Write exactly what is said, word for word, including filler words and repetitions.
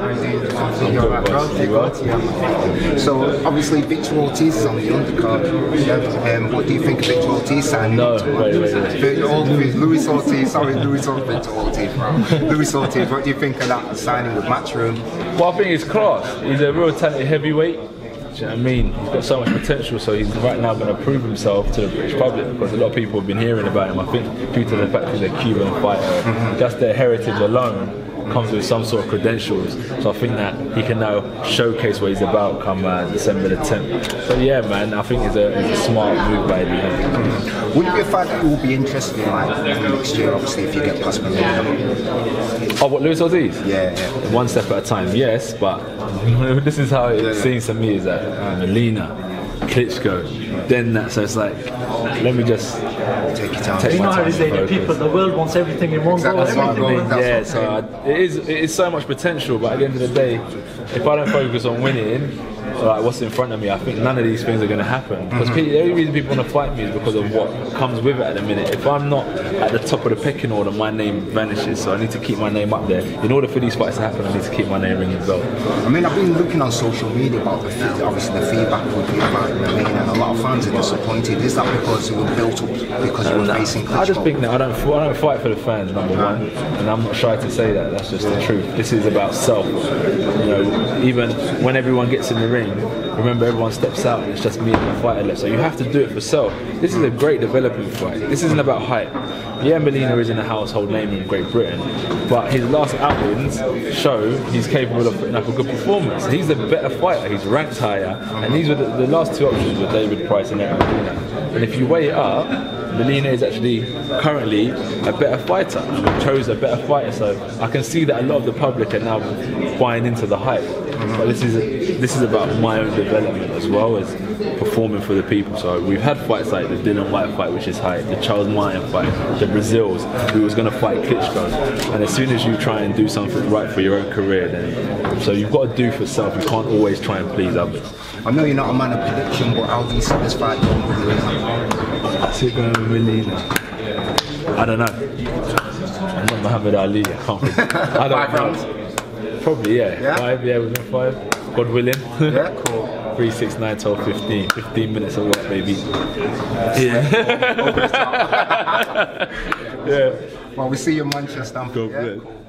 I mean, obviously you're at Broad, you got you. So obviously Victor Ortiz is on the undercard. Um, what do you think of Victor Ortiz signing? No, wait, wait, wait. Luis Ortiz, sorry, Luis Ortiz, Victor Ortiz, bro. Luis Ortiz, what do you think of that signing with Matchroom? Well, I think it's class. He's a real talented heavyweight. Do you know what I mean? He's got so much potential, so he's right now going to prove himself to the British public, because a lot of people have been hearing about him, I think, due to the fact that he's a Cuban fighter. Mm-hmm. Just their heritage alone comes with some sort of credentials, so I think that he can now showcase what he's about come uh, December the tenth. So yeah, man, I think it's a, it's a smart move by him. Would it be a fight that you will be interested in, like, next year, obviously, if you get past Millennium? Oh, what, Luis Ortiz? Yeah, yeah. One step at a time, yes, but this is how it yeah, seems yeah. to me, is that uh, Molina, Klitschko, then that, so it's like, let me just take it out. You know how they do, people, the world wants everything in one go. Yeah, so I, it is, it is so much potential, but at the end of the day, if I don't focus on winning, like what's in front of me, I think none of these things are going to happen. Because mm-hmm. the only reason people want to fight me is because of what comes with it at the minute. If I'm not at the top of the pecking order, my name vanishes. So I need to keep my name up there. In order for these fights to happen, I need to keep my name ringing the bell. I mean, I've been looking on social media about the feed, obviously the feedback would be about Molina, and a lot of fans are disappointed. Is that because you were built up because you were no, facing Klitschko? I just think that I don't, I don't fight for the fans, number one, and I'm not shy to say that. That's just the truth. This is about self. You know, even when everyone gets in the ring, remember, everyone steps out and it's just me and the fighter left, so you have to do it for self. This is a great developing fight. This isn't about hype. Yeah, Molina is in a household name in Great Britain, but his last outings show he's capable of putting up a good performance. He's a better fighter, he's ranked higher, and these were the, the last two options were David Price and Eric Molina. And if you weigh it up, Molina is actually currently a better fighter. He chose a better fighter, so I can see that a lot of the public are now buying into the hype. But this is this is about my own development as well as performing for the people. So we've had fights like the Dylan White fight, which is hype, the Charles Martin fight, the Brazils, who was going to fight Klitschko. And as soon as you try and do something right for your own career, then so you've got to do for yourself. You can't always try and please others. I know you're not a man of prediction, but how do you see this fight going with Molina? I see it going with Molina. I don't know. I'm not Muhammad Ali. I can't. Predict. I don't know. Probably, yeah. yeah. Five, yeah, within five. God willing. Yeah, cool. Three, six, nine, twelve, fifteen. Fifteen minutes of work, baby. Yeah. yeah. Well, we see you in Manchester. Go, yeah. Good.